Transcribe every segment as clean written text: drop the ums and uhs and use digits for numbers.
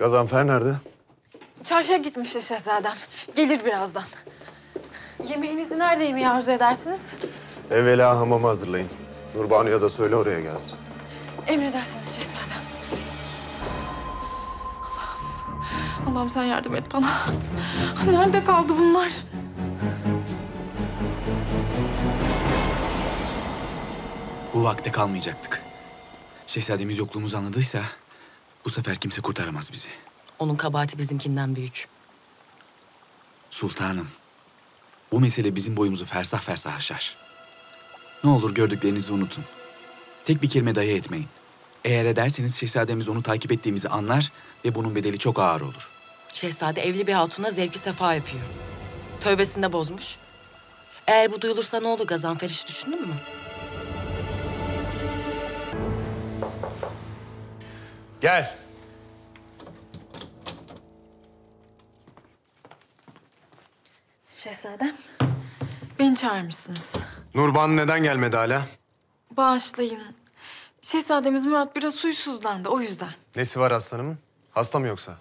Gazanfer nerede? Çarşıya gitmiştir şehzadem. Gelir birazdan. Yemeğinizi nerede yemeği arzu edersiniz? Evvela hamamı hazırlayın. Nurbanu'ya da söyle oraya gelsin. Emredersiniz şehzadem. Allah'ım, Allah'ım sen yardım et bana. Nerede kaldı bunlar? Bu vakte kalmayacaktık. Şehzademiz yokluğumuzu anladıysa bu sefer kimse kurtaramaz bizi. Onun kabahati bizimkinden büyük. Sultanım, bu mesele bizim boyumuzu fersah fersah aşar. Ne olur gördüklerinizi unutun. Tek bir kelime dahi etmeyin. Eğer ederseniz şehzademiz onu takip ettiğimizi anlar ve bunun bedeli çok ağır olur. Şehzade evli bir hatuna zevki sefa yapıyor. Tövbesinde bozmuş. Eğer bu duyulursa ne olur Gazanfer, hiç düşündün mü? Gel. Şehzadem, beni çağırmışsınız. Nurbanu neden gelmedi hala? Bağışlayın. Şehzademiz Murat biraz huysuzlandı, o yüzden. Nesi var aslanımın? Hasta mı yoksa?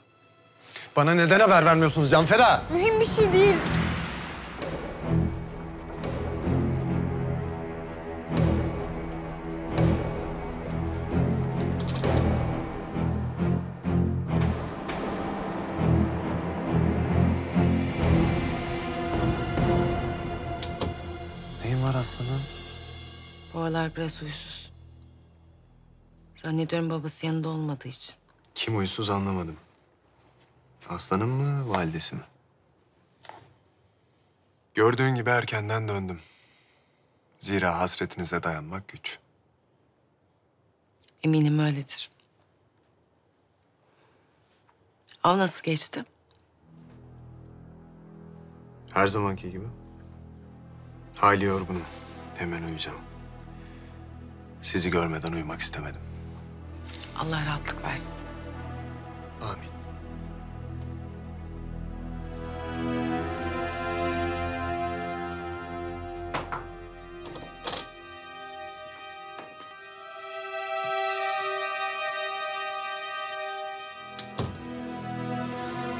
Bana neden haber vermiyorsunuz Canfeda? Mühim bir şey değil. Aslanım. Bu aralar biraz huysuz. Zannediyorum babası yanında olmadığı için. Kim huysuz anlamadım. Aslanım mı, validesi mi? Gördüğün gibi erkenden döndüm. Zira hasretinize dayanmak güç. Eminim öyledir. Av nasıl geçti? Her zamanki gibi. Hayli yorgunum. Hemen uyuyacağım. Sizi görmeden uyumak istemedim. Allah rahatlık versin. Amin.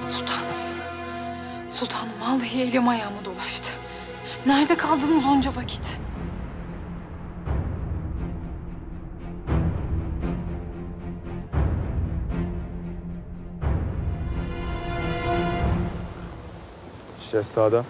Sultanım. Sultanım vallahi elim ayağıma dolaştı. Nerede kaldınız onca vakit? Şehzadem.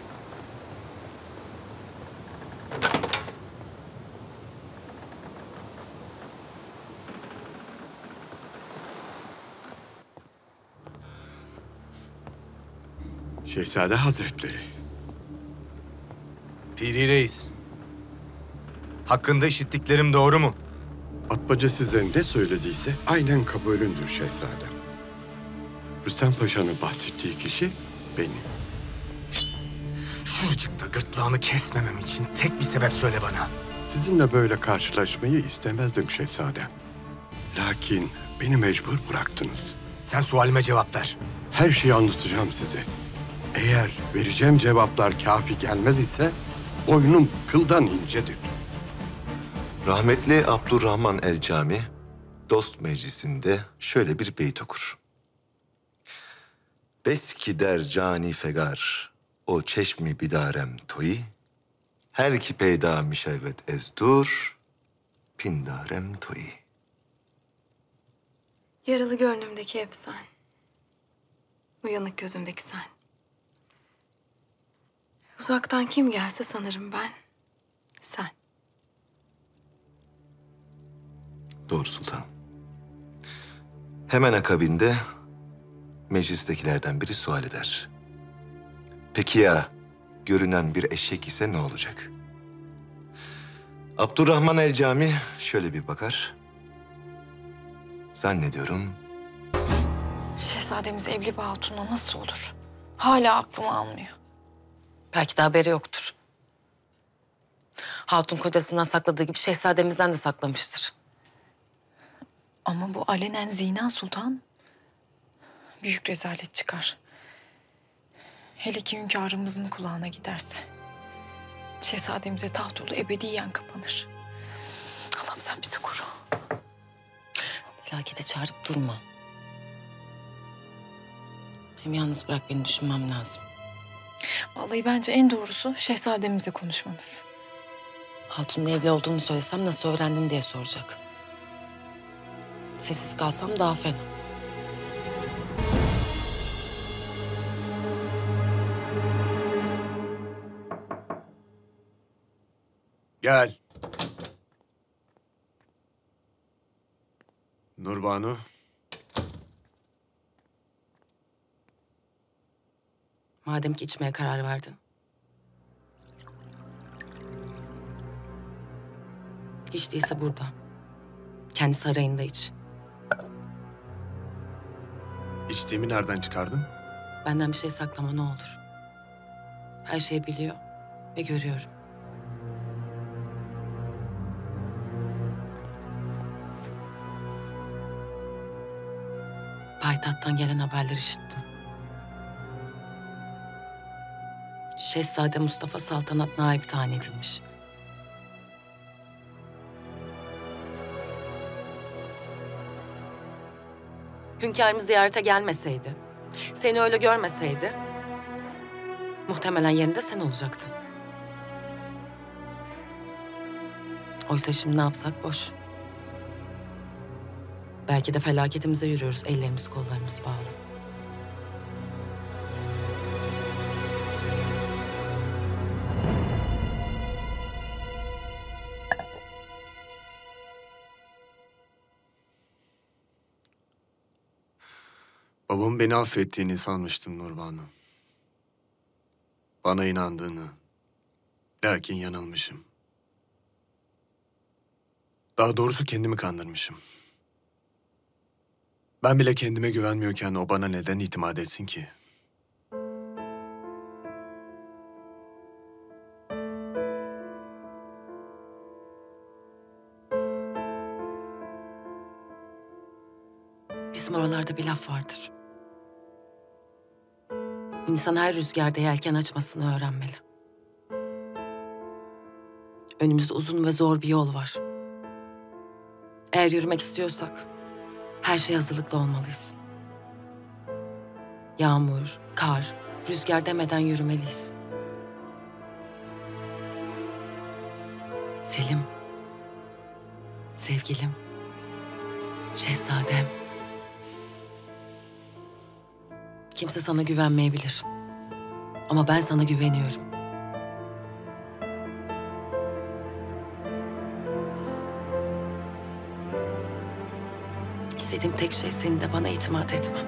Şehzade Hazretleri. Fihri Reis, hakkında işittiklerim doğru mu? Atmaca size ne söylediyse aynen kabulündür şehzadem. Hüsem Paşa'nın bahsettiği kişi benim. Şuracıkta gırtlağını kesmemem için tek bir sebep söyle bana. Sizinle böyle karşılaşmayı istemezdim şehzadem. Lakin beni mecbur bıraktınız. Sen sualime cevap ver. Her şeyi anlatacağım size. Eğer vereceğim cevaplar kafi gelmez ise... boynum kıldan incedir. Rahmetli Abdurrahman-ı Câmî dost meclisinde şöyle bir beyt okur. Beski der cani fegar o çeşmi bidarem toyi her ki peyda mişevvet ezdur pindarem toyi. Yaralı gönlümdeki hep sen. Uyanık gözümdeki sen. Uzaktan kim gelse sanırım ben, sen. Doğru sultanım. Hemen akabinde meclistekilerden biri sual eder. Peki ya görünen bir eşek ise ne olacak? Abdurrahman-ı Câmî şöyle bir bakar. Zannediyorum... Şehzademiz evli bir hatunla nasıl olur? Hala aklımı almıyor. Belki de haberi yoktur. Hatun kocasından sakladığı gibi şehzademizden de saklamıştır. Ama bu alenen zina sultan. Büyük rezalet çıkar. Hele ki hünkârımızın kulağına giderse. Şehzademize taht yolu ebediyen kapanır. Allah'ım sen bizi koru. Felakete çağırıp durma. Hem yalnız bırak beni, düşünmem lazım. Vallahi bence en doğrusu şehzademizle konuşmanız. Hatun'la evli olduğunu söylesem nasıl öğrendin diye soracak. Sessiz kalsam daha fena. Gel. Nurbanu. Madem ki içmeye karar verdin. Hiç değilse burada. Kendi sarayında iç. İçtiğimi nereden çıkardın? Benden bir şey saklama ne olur. Her şeyi biliyor ve görüyorum. Payitahttan gelen haberleri işittim. Şehzade Mustafa saltanat naibi tayin edilmiş. Hünkârımız ziyarete gelmeseydi, seni öyle görmeseydi, muhtemelen yerinde sen olacaktın. Oysa şimdi ne yapsak boş. Belki de felaketimize yürüyoruz, ellerimiz kollarımız bağlı. Babam beni affettiğini sanmıştım Nurbanu. Bana inandığını. Lakin yanılmışım. Daha doğrusu kendimi kandırmışım. Ben bile kendime güvenmiyorken o bana neden itimat etsin ki? Bizim oralarda bir laf vardır. İnsan her rüzgarda yelken açmasını öğrenmeli. Önümüzde uzun ve zor bir yol var. Eğer yürümek istiyorsak her şeye hazırlıklı olmalıyız. Yağmur, kar, rüzgar demeden yürümeliyiz. Selim, sevgilim, şehzadem. Kimse sana güvenmeyebilir. Ama ben sana güveniyorum. İstediğim tek şey senin de bana itimat etmen.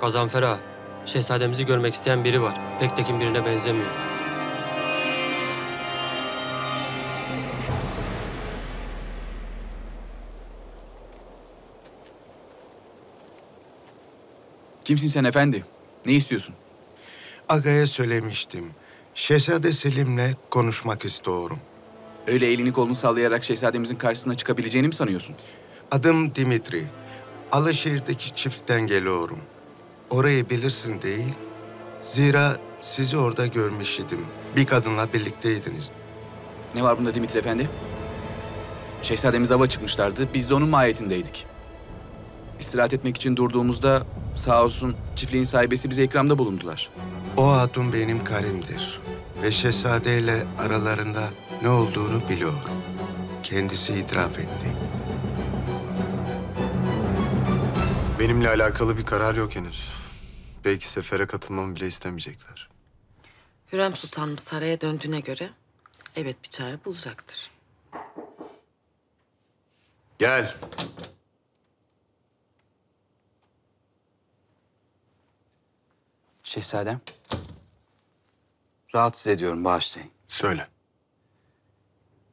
Gazanfer ağa, şehzademizi görmek isteyen biri var. Pek tekin birine benzemiyor. Kimsin sen efendi? Ne istiyorsun? Aga'ya söylemiştim. Şehzade Selim'le konuşmak istiyorum. Öyle elini kolunu sallayarak şehzademizin karşısına çıkabileceğini mi sanıyorsun? Adım Dimitri. Alaşehir'deki çiftten geliyorum. Orayı bilirsin değil. Zira sizi orada görmüş idim. Bir kadınla birlikteydiniz. Ne var bunda Dimitri efendi? Şehzademiz ava çıkmışlardı. Biz de onun mahiyetindeydik. İstirahat etmek için durduğumuzda sağ olsun çiftliğin sahibesi bize ikramda bulundular. O hatun benim karimdir ve şehzadeyle aralarında ne olduğunu biliyor. Kendisi itiraf etti. Benimle alakalı bir karar yok henüz. Belki sefere katılmamı bile istemeyecekler. Hürrem Sultan'ım saraya döndüğüne göre evet bir çare bulacaktır. Gel. Şehzadem, rahatsız ediyorum, bağışlayın. Söyle.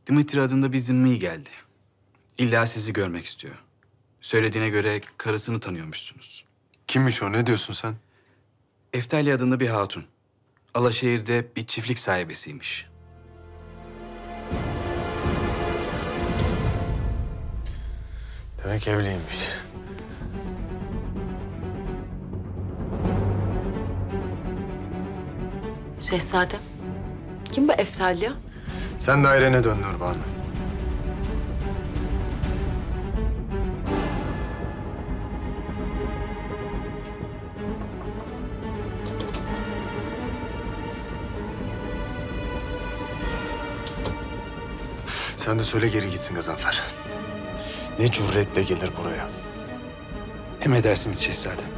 Dimitri adında bir zimmi geldi. İlla sizi görmek istiyor. Söylediğine göre karısını tanıyormuşsunuz. Kimmiş o, ne diyorsun sen? Eftalya adında bir hatun. Alaşehir'de bir çiftlik sahibesiymiş. Demek evliymiş. Şehzadem, kim bu Eftalya? Sen dairene dön Nurbanu. Sen de söyle geri gitsin Gazanfer. Ne cüretle gelir buraya. Emredersiniz şehzadem.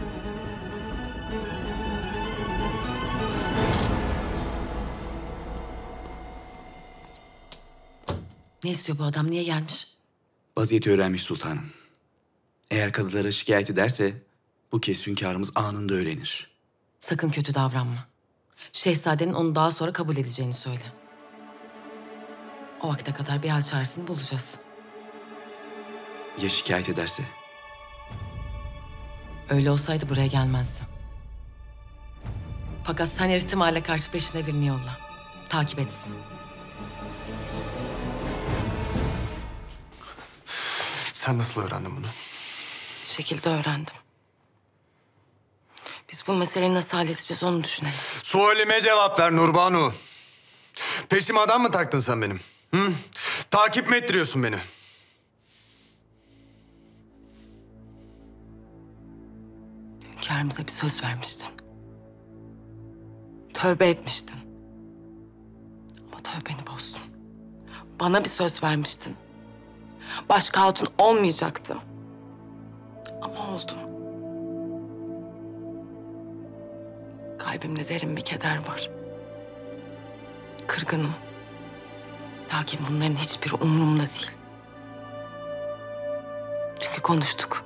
Ne istiyor bu adam? Niye gelmiş? Vaziyeti öğrenmiş sultanım. Eğer kadılara şikayet ederse bu kez hünkârımız anında öğrenir. Sakın kötü davranma. Şehzadenin onu daha sonra kabul edeceğini söyle. O vakte kadar bir hal çaresini bulacağız. Ya şikayet ederse? Öyle olsaydı buraya gelmezdi. Fakat sen her ihtimale karşı peşine birini yolla. Takip etsin. Sen nasıl öğrendin bunu? Bir şekilde öğrendim. Biz bu meseleyi nasıl halledeceğiz onu düşünelim. Sualime cevap ver Nurbanu. Peşime adam mı taktın sen benim? Hı? Takip mi ettiriyorsun beni? Hünkârımıza bir söz vermiştin. Tövbe etmiştin. Ama tövbeni bozdun. Bana bir söz vermiştin. Başka hatun olmayacaktı. Ama oldu. Kalbimde derin bir keder var. Kırgınım. Lakin bunların hiçbiri umurumda değil. Çünkü konuştuk.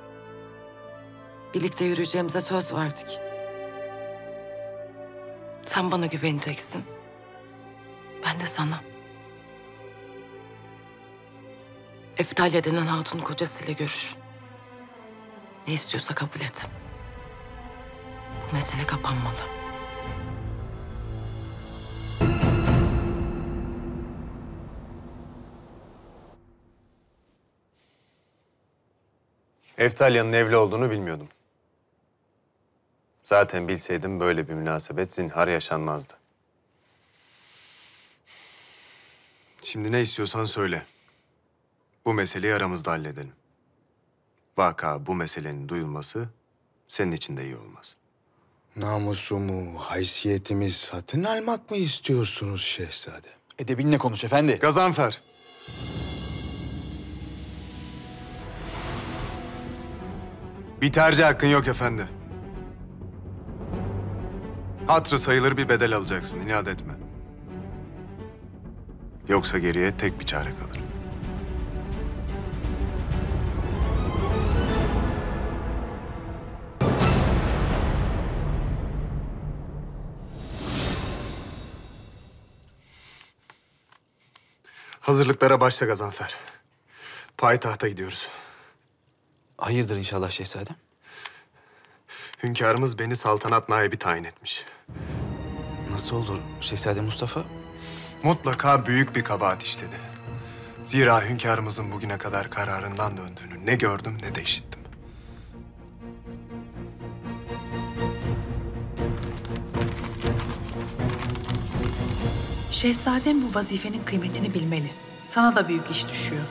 Birlikte yürüyeceğimize söz verdik. Sen bana güveneceksin. Ben de sana. Eftalya denen hatun kocasıyla görüş. Ne istiyorsa kabul et. Bu mesele kapanmalı. Eftalya'nın evli olduğunu bilmiyordum. Zaten bilseydim böyle bir münasebet zinhar yaşanmazdı. Şimdi ne istiyorsan söyle. Bu meseleyi aramızda halledelim. Vaka bu meselenin duyulması senin için de iyi olmaz. Namusumu, haysiyetimi satın almak mı istiyorsunuz şehzade? Edebinle konuş efendi. Gazanfer. Bir tercih hakkın yok efendi. Hatırı sayılır bir bedel alacaksın, inat etme. Yoksa geriye tek bir çare kalır. Hazırlıklara başla Gazanfer. Payitahta gidiyoruz. Hayırdır inşallah şehzadem? Hünkârımız beni saltanat naibi tayin etmiş. Nasıl olur Şehzade Mustafa? Mutlaka büyük bir kabahat işledi. Zira hünkârımızın bugüne kadar kararından döndüğünü ne gördüm ne de işittim. Şehzadem bu vazifenin kıymetini bilmeli. Sana da büyük iş düşüyor.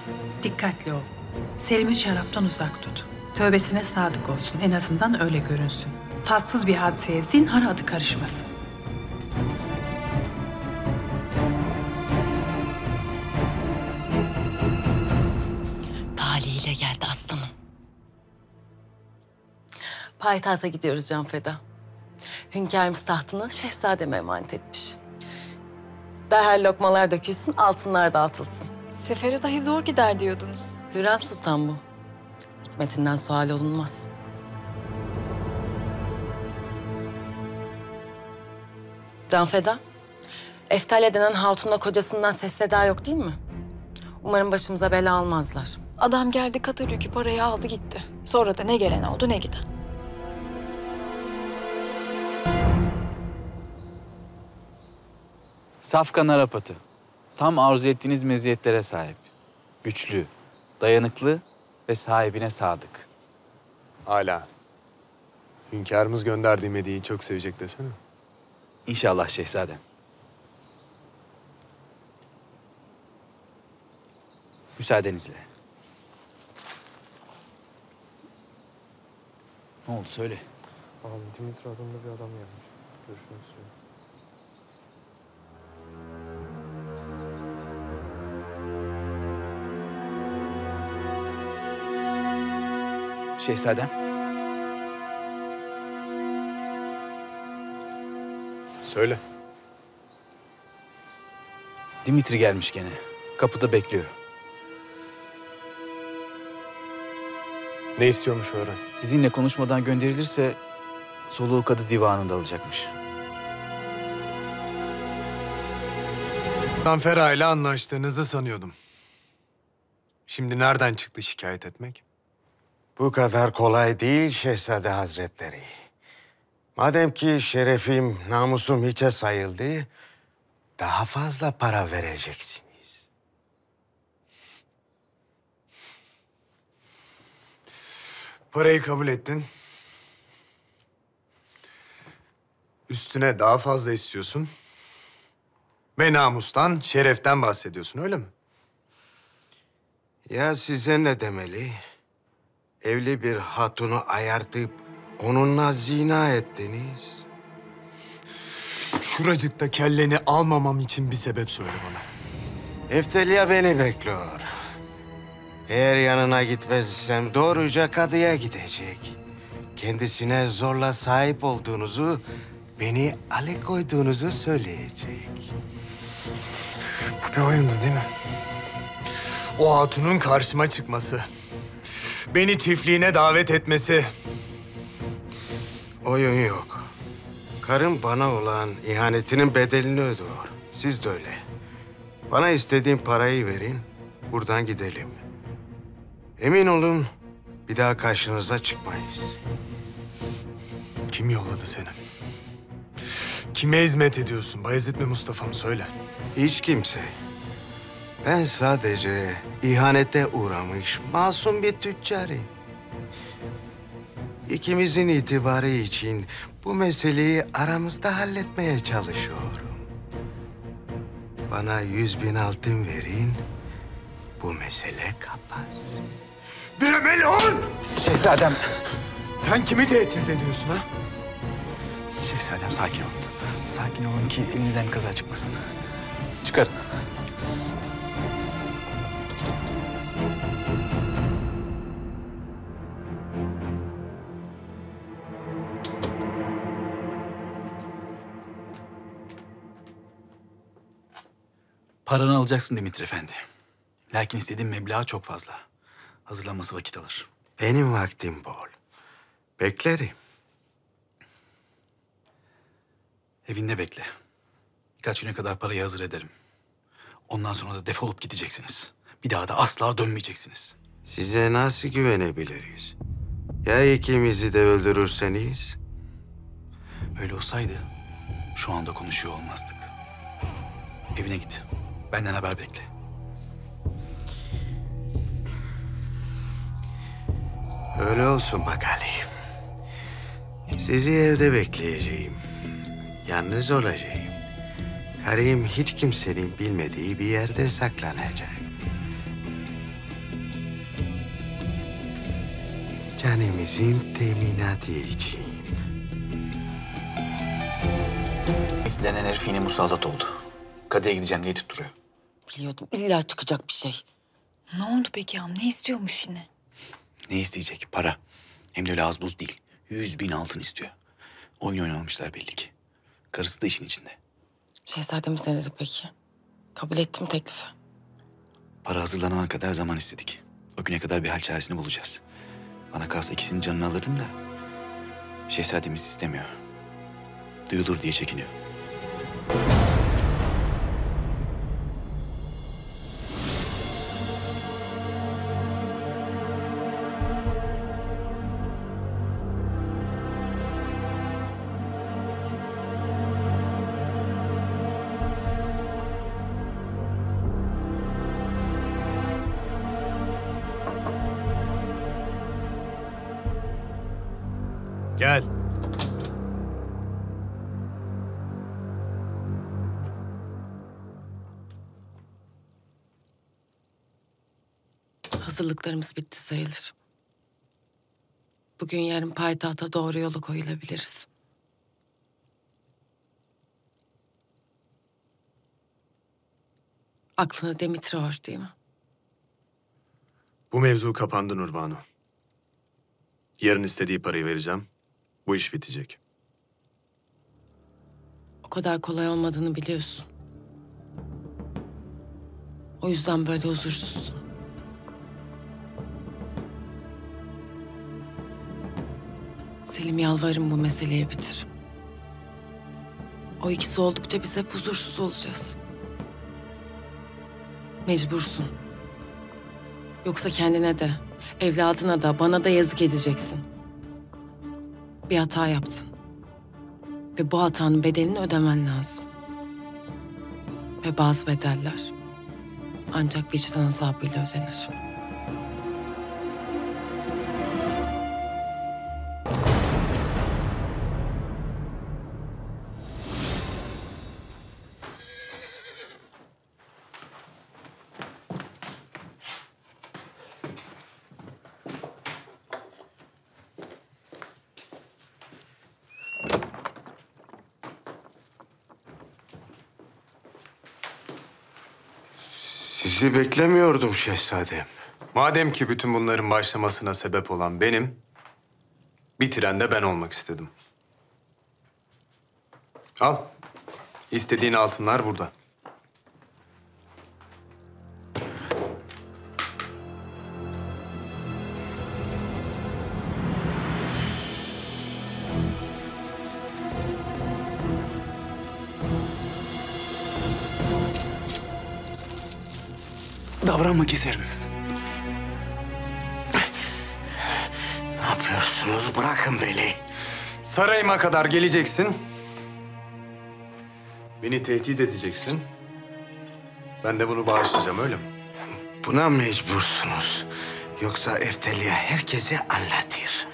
Dikkatli ol. Selim'i şaraptan uzak tut. Tövbesine sadık olsun. En azından öyle görünsün. Tatsız bir hadiseye zinhar adı karışmasın. Talihiyle geldi aslanım. Payitahta gidiyoruz Canfeda. Hünkârımız tahtını şehzademe emanet etmiş. Derhal lokmalar dökülsün, altınlar dağıtılsın. Sefere dahi zor gider diyordunuz. Hürrem Sultan bu. Hikmetinden sual olunmaz. Canfeda, Eftalya denen hatunla kocasından ses seda yok değil mi? Umarım başımıza bela almazlar. Adam geldi katalükü parayı aldı gitti. Sonra da ne gelen oldu ne giden. Safkan Arapatı. Tam arzu ettiğiniz meziyetlere sahip. Güçlü, dayanıklı ve sahibine sadık. Âlâ. Hünkârımız gönderdiğim hediyeyi çok sevecek desene. İnşallah şehzadem. Müsaadenizle. Ne oldu? Söyle. Ağam, Dimitri adında bir adam gelmiş. Görüşmek istiyorum. Şehzadem. Söyle. Dimitri gelmiş gene. Kapıda bekliyor. Ne istiyormuş öğren? Sizinle konuşmadan gönderilirse soluğu Kadı Divanı'nda alacakmış. Canfeda ile anlaştığınızı sanıyordum. Şimdi nereden çıktı şikayet etmek? Bu kadar kolay değil Şehzade Hazretleri. Madem ki şerefim, namusum hiçe sayıldı, daha fazla para vereceksiniz. Parayı kabul ettin. Üstüne daha fazla istiyorsun. Ve namustan, şereften bahsediyorsun, öyle mi? Ya size ne demeli? Evli bir hatunu ayartıp onunla zina ettiniz. Şuracıkta kelleni almamam için bir sebep söyle bana. Eftalya beni bekliyor. Eğer yanına gitmezsem doğruca kadıya gidecek. Kendisine zorla sahip olduğunuzu, beni alıkoyduğunuzu söyleyecek. Bu bir oyundu değil mi? O hatunun karşıma çıkması, beni çiftliğine davet etmesi. Oyun yok. Karım bana olan ihanetinin bedelini ödüyor. Siz de öyle. Bana istediğim parayı verin, buradan gidelim. Emin olun, bir daha karşınıza çıkmayız. Kim yolladı seni? Kime hizmet ediyorsun? Bayezid mi, Mustafa'm? Söyle. Hiç kimse. Ben sadece ihanete uğramış masum bir tüccarım. İkimizin itibarı için bu meseleyi aramızda halletmeye çalışıyorum. Bana 100.000 altın verin, bu mesele kapansın. Diremel ol! Şehzadem. Sen kimi tehdit ediyorsun ha? Şehzadem sakin olun. Sakin olun ki elinizden kaza çıkmasın. Çıkarın. Paranı alacaksın Dimitri Efendi. Lakin istediğin meblağ çok fazla. Hazırlanması vakit alır. Benim vaktim bol. Beklerim. Evinde bekle. Birkaç güne kadar parayı hazır ederim. Ondan sonra da defolup gideceksiniz. Bir daha da asla dönmeyeceksiniz. Size nasıl güvenebiliriz? Ya ikimizi de öldürürseniz? Öyle olsaydı şu anda konuşuyor olmazdık. Evine git. Benden haber bekle. Öyle olsun bakalım. Sizi evde bekleyeceğim. Yalnız olacağım. Karım hiç kimsenin bilmediği bir yerde saklanacak. Canımızın teminatı için. İzlenen Erfin'e musallat oldu. Kadıya gideceğim diye tutturuyor. Biliyordum, illa çıkacak bir şey. Ne oldu peki ağam? Ne istiyormuş yine? Ne isteyecek? Para. Hem de öyle az buz değil. 100.000 altın istiyor. Oyun oynamışlar belli ki. Karısı da işin içinde. Şehzademiz ne dedi peki? Kabul ettim teklifi. Para hazırlanana kadar zaman istedik. O güne kadar bir hal çaresini bulacağız. Bana kalsa ikisinin canını alırdım da... Şehzademiz istemiyor. Duyulur diye çekiniyor. Gel. Hazırlıklarımız bitti sayılır. Bugün yarın payitahta doğru yolu koyulabiliriz. Aklına Dimitri var değil mi? Bu mevzu kapandı Nurbanu. Yarın istediği parayı vereceğim. Bu iş bitecek. O kadar kolay olmadığını biliyorsun. O yüzden böyle huzursuzsun. Selim, yalvarırım bu meseleyi bitir. O ikisi oldukça biz hep huzursuz olacağız. Mecbursun. Yoksa kendine de, evladına da, bana da yazık edeceksin. Bir hata yaptın. Ve bu hatanın bedelini ödemen lazım. Ve bazı bedeller ancak vicdan azabıyla ödenir. Sizi beklemiyordum şehzadem. Madem ki bütün bunların başlamasına sebep olan benim, bitiren de ben olmak istedim. Al, istediğin altınlar burada. Davranma keserim. Ne yapıyorsunuz? Bırakın beni. Sarayıma kadar geleceksin. Beni tehdit edeceksin. Ben de bunu bağışlayacağım, öyle mi? Buna mecbursunuz. Yoksa Eftalya herkese anlatır.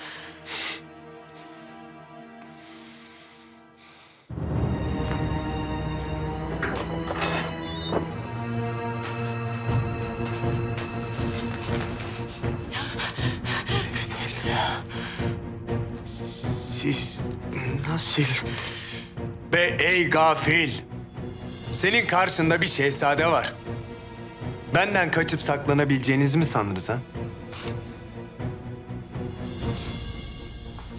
Be ey gafil! Senin karşında bir şehzade var. Benden kaçıp saklanabileceğinizi mi sanırız ha?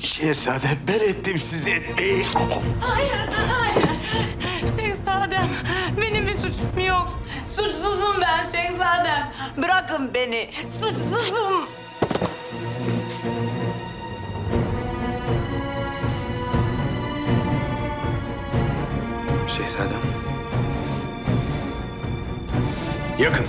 Şehzade, ben ettim sizi etmeyi. Hayır, hayır. Şehzadem, benim bir suçum yok. Suçsuzum ben şehzadem. Bırakın beni, suçsuzum. Şehzadem. Yakın.